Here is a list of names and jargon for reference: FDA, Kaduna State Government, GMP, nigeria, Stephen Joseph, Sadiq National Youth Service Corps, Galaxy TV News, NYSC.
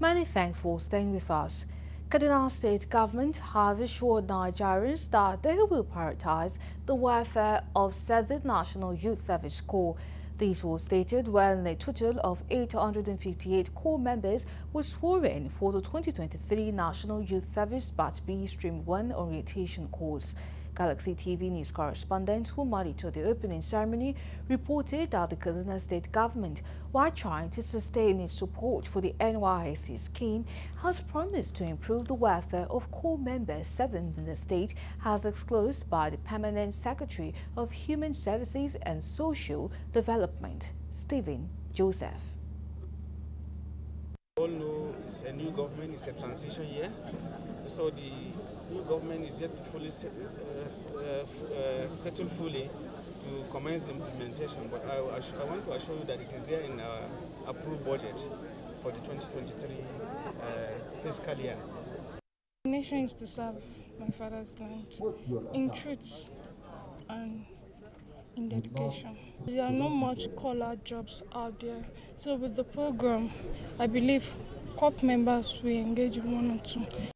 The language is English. Many thanks for staying with us. Kaduna State Government have assured Nigerians that they will prioritise the welfare of Sadiq National Youth Service Corps. This was stated when a total of 858 Corps members were sworn in for the 2023 National Youth Service Batch B Stream 1 orientation course. Galaxy TV News correspondent who monitored the opening ceremony reported that the Kaduna State Government, while trying to sustain its support for the NYSC scheme, has promised to improve the welfare of Corps members serving in the state, as disclosed by the Permanent Secretary of Human Services and Social Development, Stephen Joseph. We all know it's a new government, it's a transition year, so the new government is yet to fully settle fully to commence the implementation, but I want to assure you that it is there in our approved budget for the 2023 fiscal year. The nation is to serve my father's land in truth and in dedication. There are not much collar jobs out there, so with the program, I believe corps members will engage in one or two.